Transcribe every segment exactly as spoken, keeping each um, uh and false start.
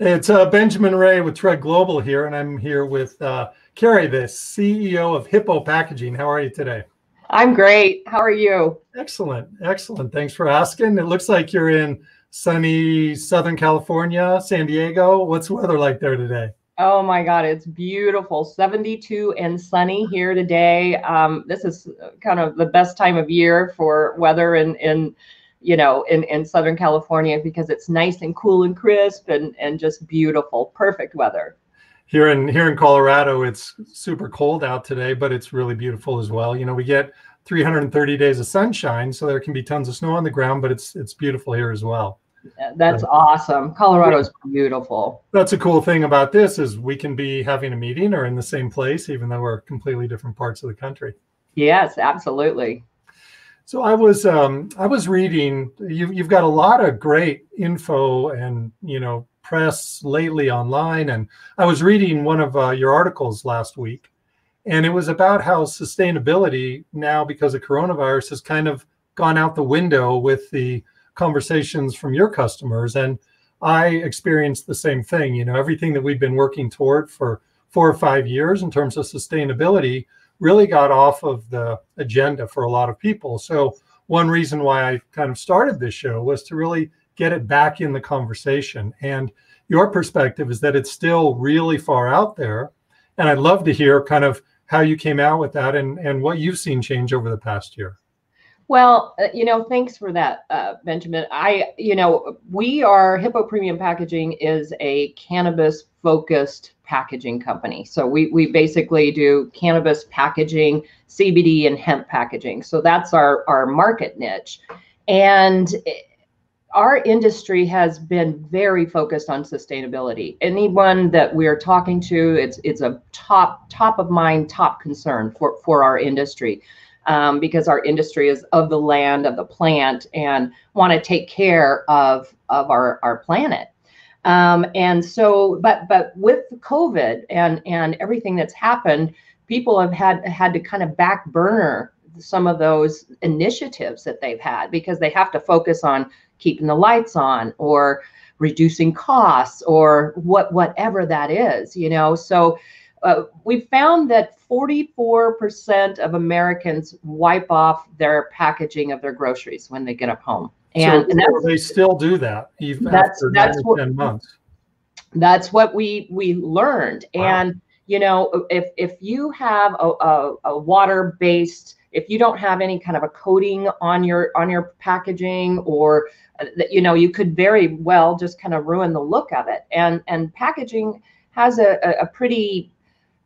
It's uh, Benjamin Ray with Tread Global here, and I'm here with uh, Carrie, the C E O of Hippo Packaging. How are you today? I'm great. How are you? Excellent. Excellent. Thanks for asking. It looks like you're in sunny Southern California, San Diego. What's the weather like there today? Oh my God, it's beautiful. seventy-two and sunny here today. Um, this is kind of the best time of year for weather in, in you know, in, in Southern California, because it's nice and cool and crisp and, and just beautiful, perfect weather. Here in here in Colorado, it's super cold out today, but it's really beautiful as well. You know, we get three hundred thirty days of sunshine, so there can be tons of snow on the ground, but it's it's beautiful here as well. That's awesome. Colorado is beautiful. That's a cool thing about this is we can be having a meeting or in the same place, even though we're completely different parts of the country. Yes, absolutely. So I was um, I was reading. You, you've got a lot of great info and you know press lately online, and I was reading one of uh, your articles last week, and it was about how sustainability now, because of coronavirus, has kind of gone out the window with the conversations from your customers. And I experienced the same thing. You know, everything that we've been working toward for four or five years in terms of sustainability really got off of the agenda for a lot of people. So one reason why I kind of started this show was to really get it back in the conversation. And your perspective is that it's still really far out there. And I'd love to hear kind of how you came out with that and, and what you've seen change over the past year. Well, you know, thanks for that, uh, Benjamin. I, you know, we are, Hippo Premium Packaging is a cannabis-focused packaging company. So we we basically do cannabis packaging, C B D, and hemp packaging. So that's our, our market niche. And our industry has been very focused on sustainability. Anyone that we're talking to, it's it's a top, top of mind, top concern for, for our industry. Um, because our industry is of the land, of the plant, and want to take care of, of our, our planet. Um, and so, but but with COVID and, and everything that's happened, people have had, had to kind of back burner some of those initiatives that they've had, because they have to focus on keeping the lights on or reducing costs or what whatever that is, you know. So Uh, we found that forty-four percent of Americans wipe off their packaging of their groceries when they get up home. And, so, and that's, they still do that even that's, after that's nine what, ten months. That's what we, we learned. Wow. And, you know, if, if you have a, a, a water-based, if you don't have any kind of a coating on your on your packaging, or, you know, you could very well just kind of ruin the look of it. And, and packaging has a, a, a pretty...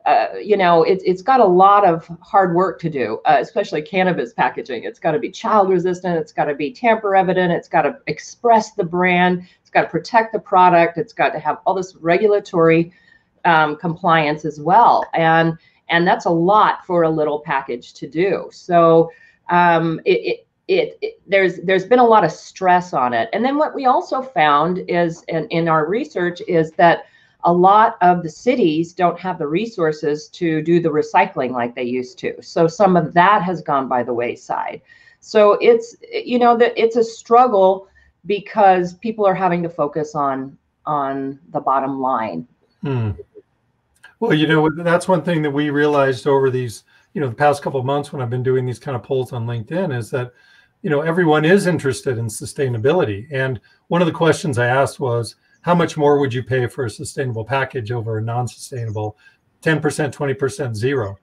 Uh, you know, it's it's got a lot of hard work to do, uh, especially cannabis packaging. It's got to be child resistant. It's got to be tamper evident. It's got to express the brand. It's got to protect the product. It's got to have all this regulatory um, compliance as well. And and that's a lot for a little package to do. So um, it, it, it, it there's there's been a lot of stress on it. And then what we also found is, and in our research, is that a lot of the cities don't have the resources to do the recycling like they used to. So some of that has gone by the wayside. So it's, you know, that it's a struggle because people are having to focus on on the bottom line. Hmm. Well, you know, that's one thing that we realized over these, you know, the past couple of months when I've been doing these kind of polls on LinkedIn is that, you know, everyone is interested in sustainability. And one of the questions I asked was, how much more would you pay for a sustainable package over a non-sustainable? ten percent, twenty percent, zero.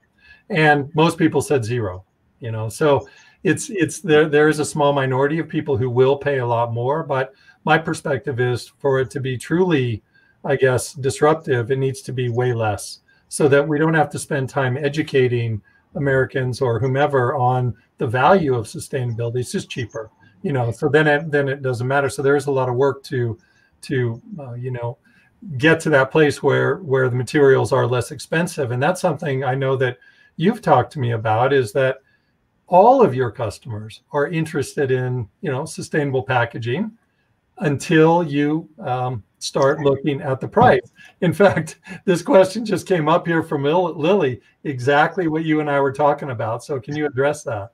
And most people said zero, you know. So it's it's there there is a small minority of people who will pay a lot more, but my perspective is for it to be truly, I guess, disruptive, it needs to be way less so that we don't have to spend time educating Americans or whomever on the value of sustainability. It's just cheaper, you know. So then it then it doesn't matter. So there is a lot of work to to, uh, you know, get to that place where, where the materials are less expensive. And that's something I know that you've talked to me about is that all of your customers are interested in, you know, sustainable packaging until you um, start looking at the price. In fact, this question just came up here from Lily, exactly what you and I were talking about. So can you address that?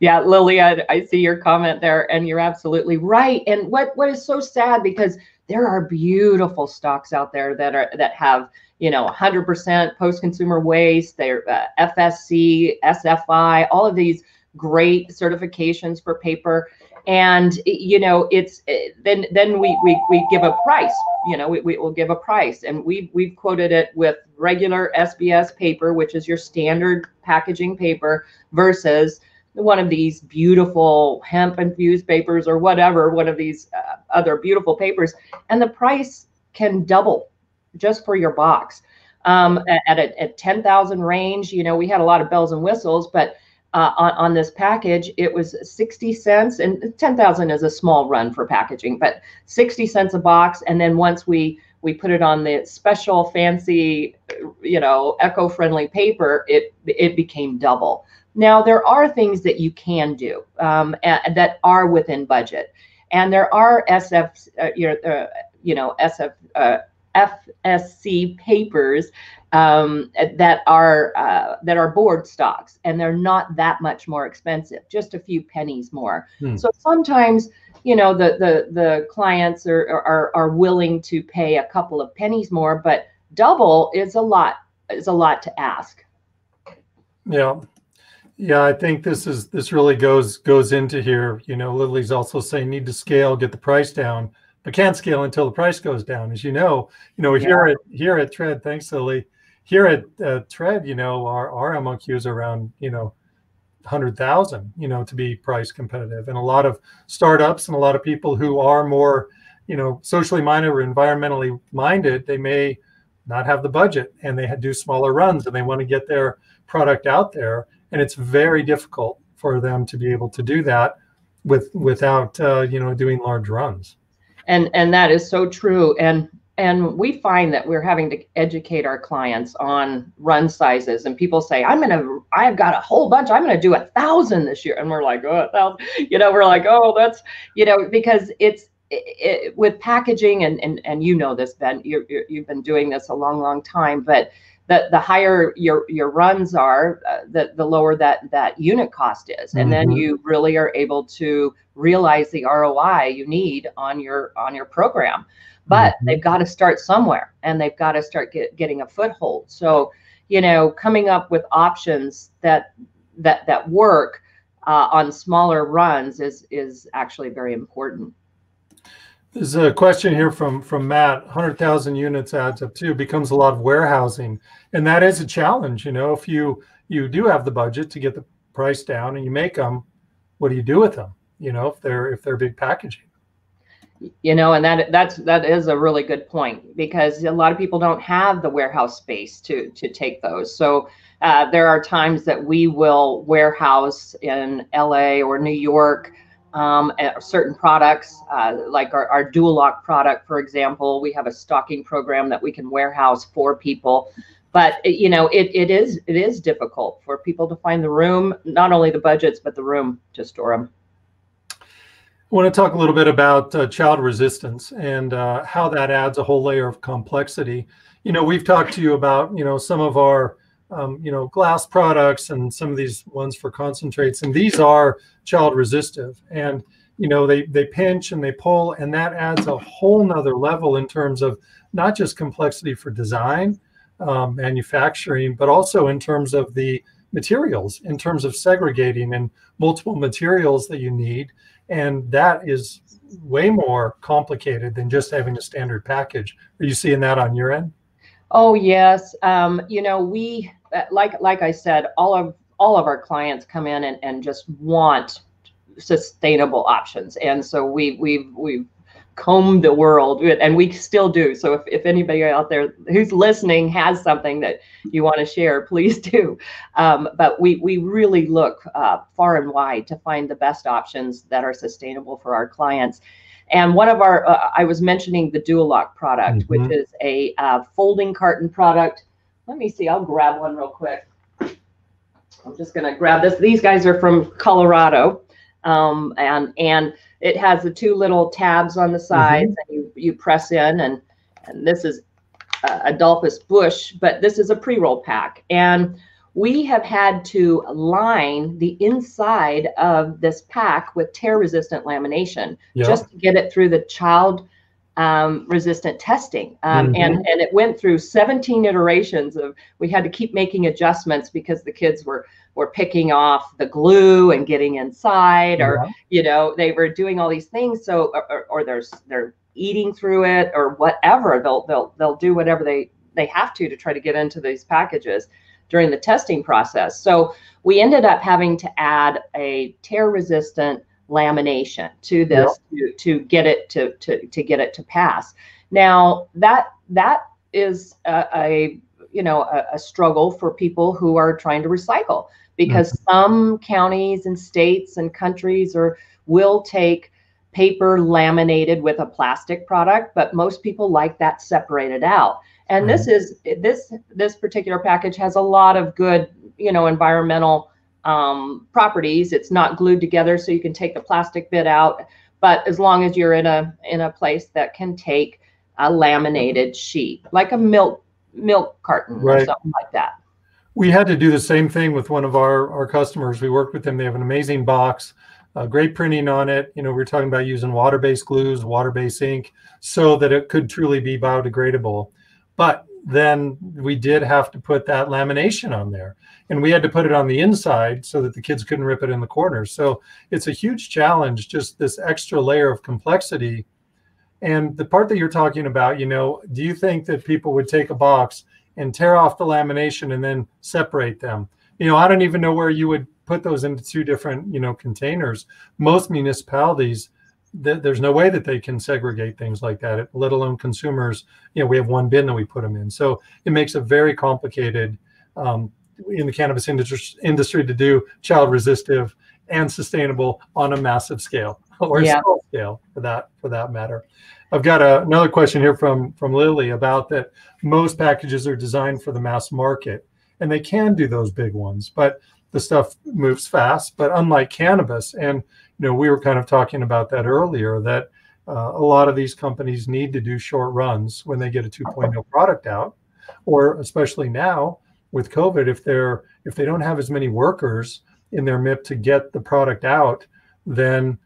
Yeah, Lily, I, I see your comment there and you're absolutely right. And what what is so sad because There are beautiful stocks out there that are that have, you know, one hundred percent post-consumer waste, they're uh, F S C, S F I, all of these great certifications for paper. And, you know, it's then then we, we, we give a price, you know, we, we will give a price. And we've, we've quoted it with regular S B S paper, which is your standard packaging paper, versus one of these beautiful hemp infused papers or whatever, one of these uh, other beautiful papers. And the price can double just for your box. Um, at a at ten thousand range, you know, we had a lot of bells and whistles, but Uh, on, on this package, it was sixty cents, and ten thousand is a small run for packaging, but sixty cents a box. And then once we we put it on the special fancy, you know, eco-friendly paper, it it became double. Now there are things that you can do um, and, that are within budget, and there are S F, uh, you know, uh, you know, S F. Uh, F S C papers um, that are uh, that are board stocks, and they're not that much more expensive, just a few pennies more. Hmm. So sometimes, you know, the the the clients are, are are willing to pay a couple of pennies more, but double is a lot is a lot to ask. Yeah, yeah, I think this is this really goes goes into here. You know, Lily's also saying need to scale, get the price down. I can't scale until the price goes down, as you know. You know, here yeah. at here at Tread, thanks, Lily. Here at uh, Tread, you know, our, our M O Q is around, you know, one hundred thousand, you know, to be price competitive. And a lot of startups and a lot of people who are more, you know, socially minded or environmentally minded, they may not have the budget, and they do smaller runs, and they want to get their product out there. And it's very difficult for them to be able to do that with without, uh, you know, doing large runs. And and that is so true. And and we find that we're having to educate our clients on run sizes. And people say, I'm gonna, I've got a whole bunch. I'm gonna do a thousand this year. And we're like, oh, a thousand. You know, we're like, oh, that's, you know, because it's it, it, with packaging, and and and you know this, Ben. You're, you're, you've been doing this a long, long time. But the the higher your your runs are, uh, the the lower that that unit cost is. And mm-hmm. then you really are able to realize the R O I you need on your on your program, but mm-hmm. they've got to start somewhere, and they've got to start get, getting a foothold. So, you know, coming up with options that that that work uh, on smaller runs is is actually very important. There's a question here from from Matt. one hundred thousand units adds up to becomes a lot of warehousing, and that is a challenge. You know, if you you do have the budget to get the price down and you make them, what do you do with them? You know, if they're if they're big packaging, you know, and that that's that is a really good point, because a lot of people don't have the warehouse space to to take those. So uh, there are times that we will warehouse in L A or New York um, certain products, uh, like our, our Dual Lock product, for example. We have a stocking program that we can warehouse for people. But, you know, it, it is it is difficult for people to find the room, not only the budgets, but the room to store them. I want to talk a little bit about uh, child resistance and uh, how that adds a whole layer of complexity. You know, we've talked to you about, you know, some of our, um, you know, glass products and some of these ones for concentrates, and these are child resistive, and, you know, they, they pinch and they pull, and that adds a whole nother level in terms of not just complexity for design, um, manufacturing, but also in terms of the materials, in terms of segregating and multiple materials that you need. And that is way more complicated than just having a standard package. Are you seeing that on your end? Oh, yes. Um, you know, we, like like I said, all of all of our clients come in and, and just want sustainable options. And so we, we, we've combed the world, and we still do. So if, if anybody out there who's listening has something that you want to share, please do. Um, but we, we really look uh, far and wide to find the best options that are sustainable for our clients. And one of our, uh, I was mentioning the Dual Lock product, mm-hmm. which is a uh, folding carton product. Let me see, I'll grab one real quick. I'm just going to grab this. These guys are from Colorado. Um, and, and it has the two little tabs on the sides, mm-hmm. and you, you press in, and, and this is uh, Adolphus Bush, but this is a pre-roll pack. And we have had to line the inside of this pack with tear resistant lamination, yeah. just to get it through the child um, resistant testing. Um, mm-hmm. and, and it went through seventeen iterations of, we had to keep making adjustments because the kids were, were picking off the glue and getting inside, or, yeah. you know, they were doing all these things. So, or, or there's, they're eating through it or whatever, they'll, they'll, they'll do whatever they, they have to, to try to get into these packages during the testing process. So we ended up having to add a tear resistant lamination to this, yep. to, to get it to, to, to get it to pass. Now that, that is a, a you know, a, a struggle for people who are trying to recycle, because mm-hmm. some counties and states and countries or will take paper laminated with a plastic product, but most people like that separated out. And this is this this particular package has a lot of good, you know, environmental um, properties. It's not glued together, so you can take the plastic bit out. But as long as you're in a in a place that can take a laminated sheet, like a milk milk carton right. or something like that. We had to do the same thing with one of our our customers. We worked with them. They have an amazing box. Uh, great printing on it. You know, we're talking about using water-based glues, water-based ink, so that it could truly be biodegradable. But then we did have to put that lamination on there, and we had to put it on the inside so that the kids couldn't rip it in the corners. So it's a huge challenge, just this extra layer of complexity. And the part that you're talking about, you know, do you think that people would take a box and tear off the lamination and then separate them? You know, I don't even know where you would put those into two different, you know, containers. Most municipalities, there's no way that they can segregate things like that, let alone consumers. You know, we have one bin that we put them in. So it makes it very complicated um, in the cannabis industry, industry to do child resistive and sustainable on a massive scale, or yeah. small scale for that, for that matter. I've got a, another question here from, from Lily about that. Most packages are designed for the mass market, and they can do those big ones, but the stuff moves fast, but unlike cannabis, and you know, we were kind of talking about that earlier, that uh, a lot of these companies need to do short runs when they get a two point oh product out, or especially now with COVID, if they're if they don't have as many workers in their M I P to get the product out, then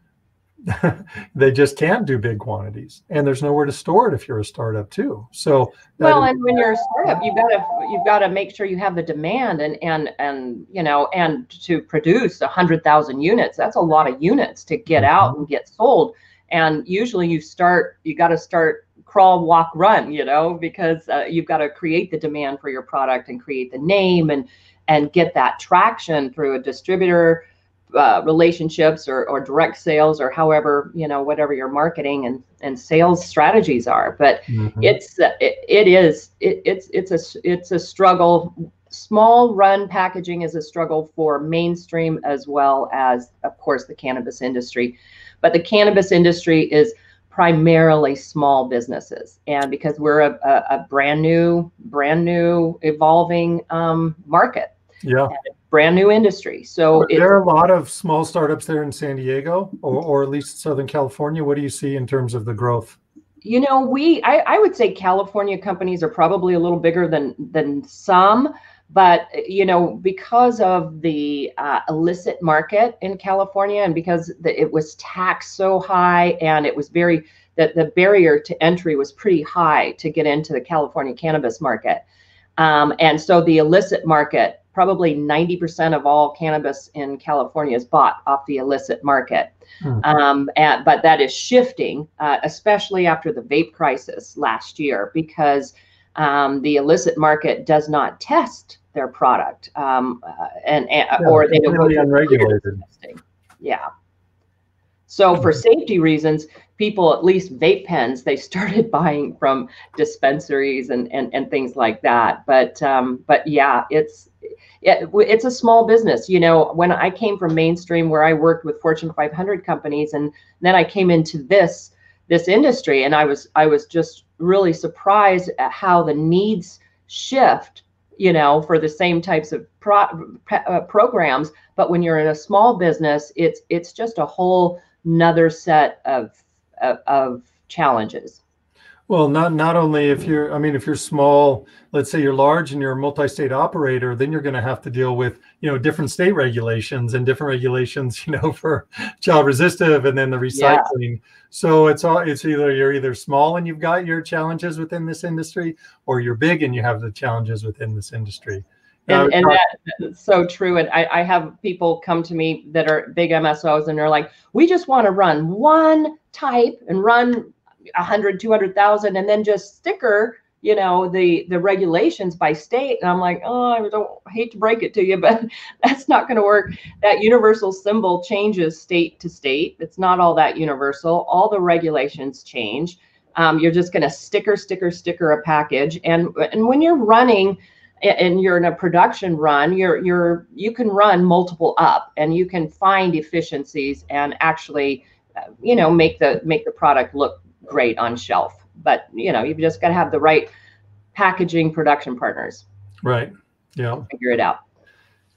they just can't do big quantities, and there's nowhere to store it if you're a startup too. So well, and when you're a startup, you've got to you've got to make sure you have the demand, and and and you know, and to produce a hundred thousand units, that's a lot of units to get mm-hmm. out and get sold. And usually you start you got to start crawl, walk, run, you know, because uh, you've got to create the demand for your product and create the name and and get that traction through a distributor. Uh, relationships or, or direct sales, or however, you know, whatever your marketing and, and sales strategies are. But mm-hmm. it's uh, it, it is it, it's it's a it's a struggle. Small run packaging is a struggle for mainstream, as well as, of course, the cannabis industry. But the cannabis industry is primarily small businesses, and because we're a, a, a brand new brand new evolving um, market. Yeah. Brand new industry. So there are a lot of small startups there in San Diego, or, or at least Southern California. What do you see in terms of the growth? You know, we I, I would say California companies are probably a little bigger than than some. But, you know, because of the uh, illicit market in California, and because the, it was taxed so high, and it was very that the barrier to entry was pretty high to get into the California cannabis market. Um, and so the illicit market, probably ninety percent of all cannabis in California is bought off the illicit market. Mm-hmm. um, and, but that is shifting, uh, especially after the vape crisis last year, because um, the illicit market does not test their product, um, uh, and, and yeah, or they don't really unregulated. Testing. Yeah. So mm-hmm. for safety reasons, people, at least vape pens, they started buying from dispensaries and and, and things like that. But um, but yeah, it's it, it's a small business. You know, when I came from mainstream, where I worked with Fortune five hundred companies, and then I came into this this industry, and I was I was just really surprised at how the needs shift, you know, for the same types of pro, uh, programs. But when you're in a small business, it's it's just a whole nother set of, of of challenges. Well, not not only if you're, I mean, if you're small, let's say you're large and you're a multi-state operator, then you're going to have to deal with, you know, different state regulations and different regulations, you know, for child resistive and then the recycling. Yeah. So it's all, it's either you're either small and you've got your challenges within this industry, or you're big and you have the challenges within this industry. And, and that's so true. And I, I have people come to me that are big M S Os and they're like, we just want to run one type and run a hundred, two hundred thousand, and then just sticker, you know, the, the regulations by state. And I'm like, oh, I don't hate to break it to you, but that's not going to work. That universal symbol changes state to state. It's not all that universal. All the regulations change. Um, you're just going to sticker, sticker, sticker a package. And, and when you're running, and you're in a production run, you're you're you can run multiple up, and you can find efficiencies and actually, uh, you know, make the make the product look great on shelf. But you know, you've just got to have the right packaging production partners. Right. Yeah. Figure it out.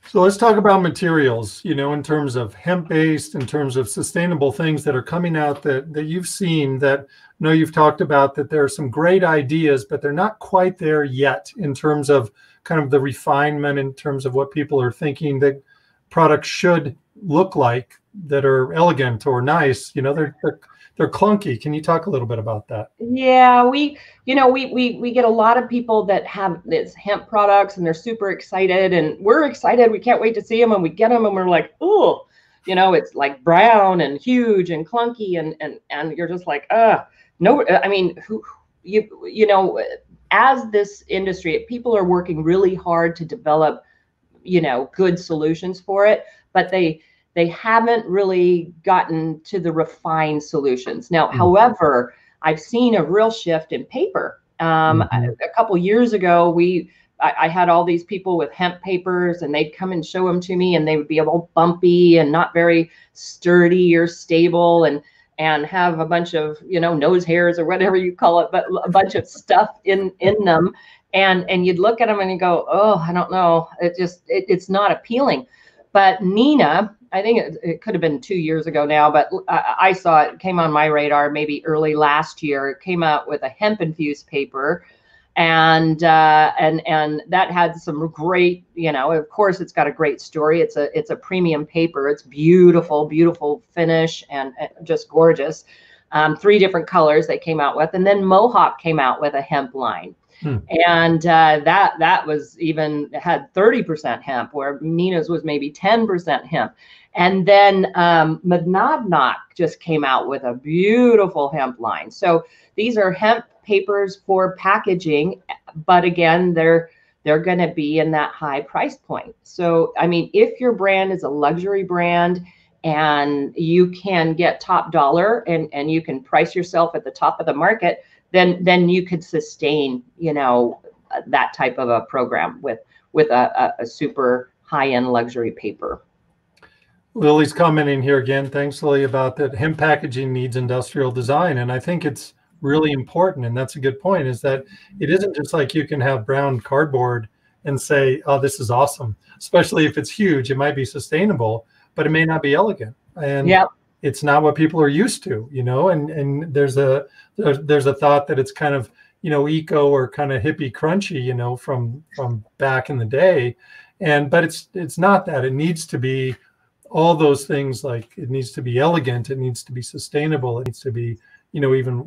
So let's talk about materials. You know, in terms of hemp based, in terms of sustainable things that are coming out that that you've seen that. I know you've talked about that. There are some great ideas, but they're not quite there yet in terms of kind of the refinement, in terms of what people are thinking that products should look like that are elegant or nice. You know, they're they're, they're clunky. Can you talk a little bit about that? Yeah, we you know we we we get a lot of people that have these hemp products and they're super excited, and we're excited. We can't wait to see them, and we get them, and we're like, oh, you know, it's like brown and huge and clunky, and and and you're just like, ah. No, I mean, who, you you know, as this industry, people are working really hard to develop, you know, good solutions for it, but they they haven't really gotten to the refined solutions. Now, mm-hmm. however, I've seen a real shift in paper. Um, mm-hmm. a, a couple years ago, we I, I had all these people with hemp papers, and they'd come and show them to me, and they would be all bumpy and not very sturdy or stable, and and have a bunch of, you know, nose hairs or whatever you call it, but a bunch of stuff in, in them. And, and you'd look at them and you go, oh, I don't know. It just, it, it's not appealing. But Nina, I think it, it could have been two years ago now, but I, I saw it came on my radar maybe early last year. It came out with a hemp infused paper. And, uh, and, and that had some great, you know, of course it's got a great story. It's a, it's a premium paper. It's beautiful, beautiful finish and, and just gorgeous. Um, three different colors they came out with. And then Mohawk came out with a hemp line. Hmm. And, uh, that, that was even had thirty percent hemp, where Nina's was maybe ten percent hemp. And then, um, Magnavnok just came out with a beautiful hemp line. So these are hemp papers for packaging, but again, they're they're going to be in that high price point. So, I mean, if your brand is a luxury brand and you can get top dollar and and you can price yourself at the top of the market, then then you could sustain, you know, that type of a program with with a, a, a super high-end luxury paper. Lily's commenting here again. Thanks, Lily, about that. Hemp packaging needs industrial design, and I think it's really important. And that's a good point, is that it isn't just like you can have brown cardboard and say, oh, this is awesome. Especially if it's huge, it might be sustainable, but it may not be elegant. And yep. It's not what people are used to, you know, and, and there's a, there's a thought that it's kind of, you know, eco or kind of hippie crunchy, you know, from, from back in the day. And, but it's, it's not that. It needs to be all those things. Like it needs to be elegant. It needs to be sustainable. It needs to be, you know, even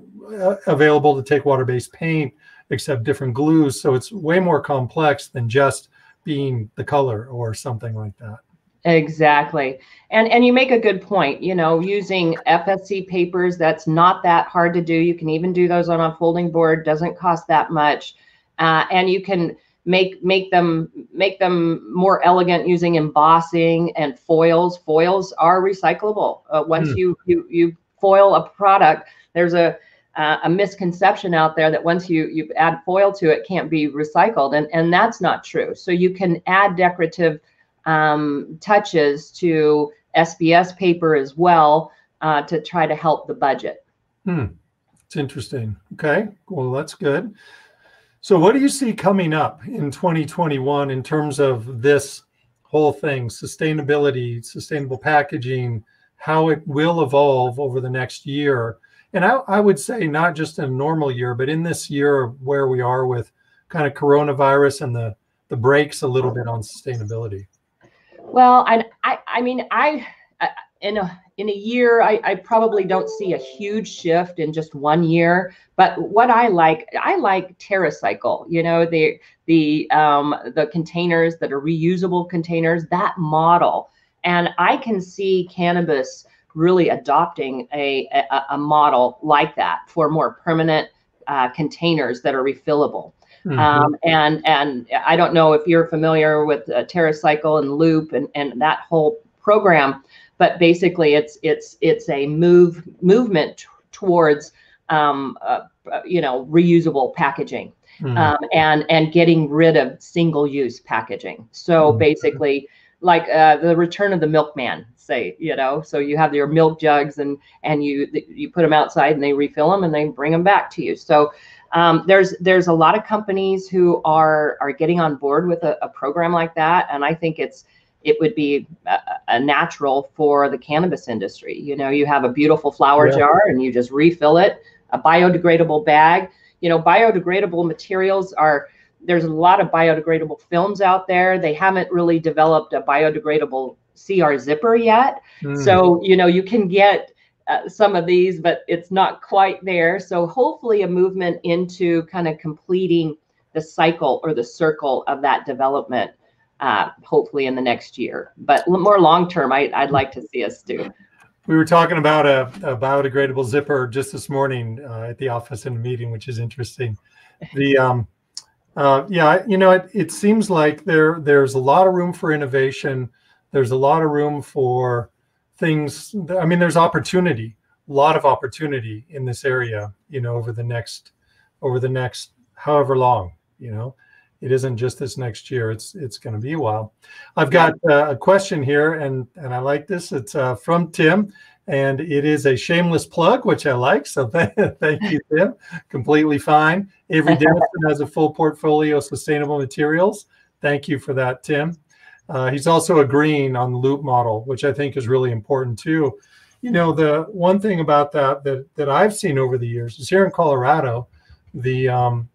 available to take water-based paint, except different glues. So it's way more complex than just being the color or something like that. Exactly. And and you make a good point, you know, using F S C papers, that's not that hard to do. You can even do those on a folding board, doesn't cost that much. Uh, and you can make make them make them more elegant using embossing and foils. Foils are recyclable. Uh, once mm. you, you, you foil a product, there's a, uh, a misconception out there that once you, you add foil to it, can't be recycled. And, and that's not true. So you can add decorative um, touches to S B S paper as well uh, to try to help the budget. Hmm. It's interesting. Okay. Well, that's good. So what do you see coming up in twenty twenty-one in terms of this whole thing, sustainability, sustainable packaging, how it will evolve over the next year? And I, I would say not just in a normal year, but in this year where we are with kind of coronavirus and the, the brakes a little bit on sustainability. Well, I, I, I mean, I, I in a, in a year, I, I probably don't see a huge shift in just one year. But what I like, I like TerraCycle, you know, the, the, um, the containers that are reusable containers, that model. And I can see cannabis really adopting a, a, a model like that for more permanent uh, containers that are refillable. Mm-hmm. um, and, and I don't know if you're familiar with uh, TerraCycle and Loop and, and that whole program, but basically it's, it's, it's a move movement towards, um, uh, you know, reusable packaging, mm-hmm. um, and, and getting rid of single use packaging. So mm-hmm. basically like, uh, the return of the milkman, say, you know, so you have your milk jugs and, and you, you put them outside and they refill them and they bring them back to you. So, um, there's, there's a lot of companies who are, are getting on board with a, a program like that. And I think it's, it would be a, a natural for the cannabis industry. You know, you have a beautiful flower yeah. jar and you just refill it, a biodegradable bag, you know, biodegradable materials are, there's a lot of biodegradable films out there. They haven't really developed a biodegradable C R zipper yet. Mm. So, you know, you can get uh, some of these, but it's not quite there. So hopefully a movement into kind of completing the cycle or the circle of that development, uh, hopefully in the next year, but more long-term, I, I'd like to see us do. We were talking about a, a biodegradable zipper just this morning uh, at the office in a meeting, which is interesting. The, um, Uh, yeah, you know, it, it seems like there there's a lot of room for innovation. There's a lot of room for things. I mean, there's opportunity, a lot of opportunity in this area, you know, over the next over the next however long, you know, it isn't just this next year. It's it's going to be a while. I've got uh, a question here and, and I like this. It's uh, from Tim. And it is a shameless plug, which I like. So thank you, Tim. Completely fine. Avery Dennison has a full portfolio of sustainable materials. Thank you for that, Tim. Uh, he's also agreeing on the Loop model, which I think is really important too. You know, the one thing about that that, that I've seen over the years is here in Colorado, the, um,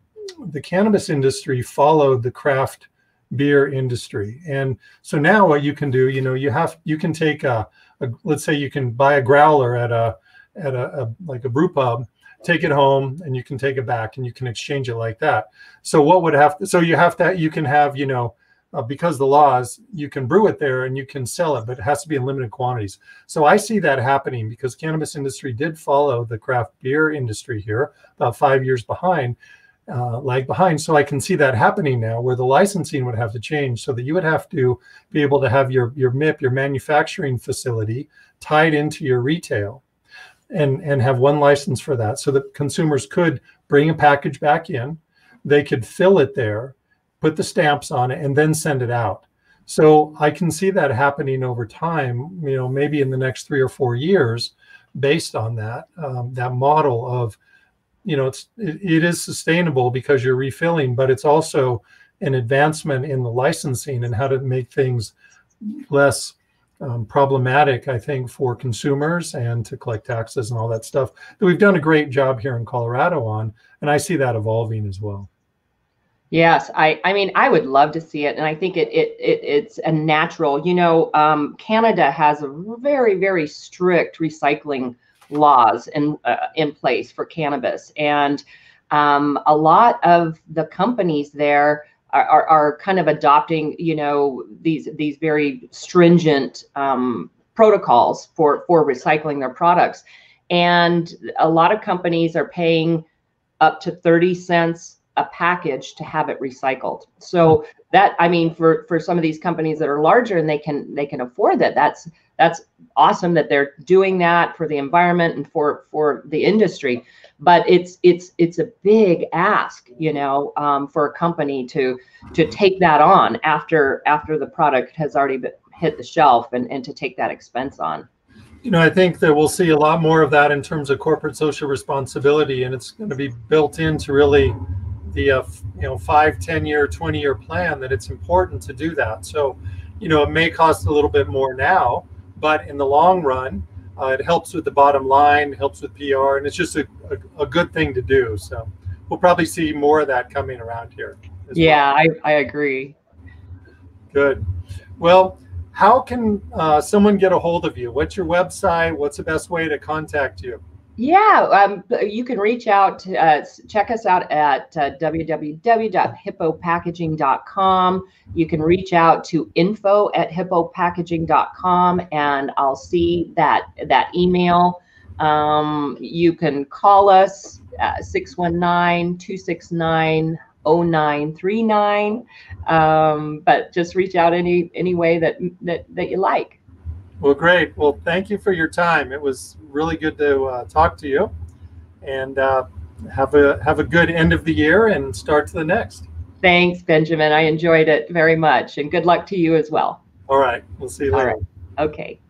the cannabis industry followed the craft beer industry. And so now what you can do, you know, you have, you can take a, a let's say you can buy a growler at a, at a, a, like a brew pub, take it home and you can take it back and you can exchange it like that. So what would have, to, so you have to, you can have, you know, uh, because the laws, you can brew it there and you can sell it, but it has to be in limited quantities. So I see that happening because cannabis industry did follow the craft beer industry here about five years behind. Uh, lag behind. So I can see that happening now where the licensing would have to change so that you would have to be able to have your, your M I P, your manufacturing facility tied into your retail and, and have one license for that so that consumers could bring a package back in, they could fill it there, put the stamps on it, and then send it out. So I can see that happening over time, you know, maybe in the next three or four years based on that, um, that model of you know, it's, it, it is sustainable because you're refilling, but it's also an advancement in the licensing and how to make things less um, problematic, I think, for consumers and to collect taxes and all that stuff that we've done a great job here in Colorado on. And I see that evolving as well. Yes. I, I mean, I would love to see it. And I think it, it, it it's a natural, you know, um, Canada has a very, very strict recycling laws in uh, in place for cannabis, and um, a lot of the companies there are, are, are kind of adopting, you know, these these very stringent um, protocols for for recycling their products, and a lot of companies are paying up to thirty cents a package to have it recycled. So that, I mean, for for some of these companies that are larger and they can they can afford that, that's that's awesome that they're doing that for the environment and for, for the industry, but it's, it's, it's a big ask, you know, um, for a company to, to take that on after, after the product has already been, hit the shelf and, and to take that expense on. You know, I think that we'll see a lot more of that in terms of corporate social responsibility, and it's going to be built into really the, uh, you know, five, ten year, twenty year plan that it's important to do that. So, you know, it may cost a little bit more now, but in the long run, Uh, it helps with the bottom line, helps with P R, and it's just a, a, a good thing to do. So we'll probably see more of that coming around here. Yeah, well. I, I agree. Good. Well, how can uh, someone get a hold of you? What's your website? What's the best way to contact you? Yeah, um, you can reach out to uh, check us out at uh, w w w dot hippo packaging dot com. You can reach out to info at hippo packaging dot com, and I'll see that that email. Um, you can call us at six one nine, two six nine, zero nine three nine. Um, but just reach out any any way that that, that you like. Well, great. Well, thank you for your time. It was really good to uh, talk to you, and uh, have a have a good end of the year and start to the next. Thanks, Benjamin. I enjoyed it very much, and good luck to you as well. All right. We'll see you later. All right. Okay.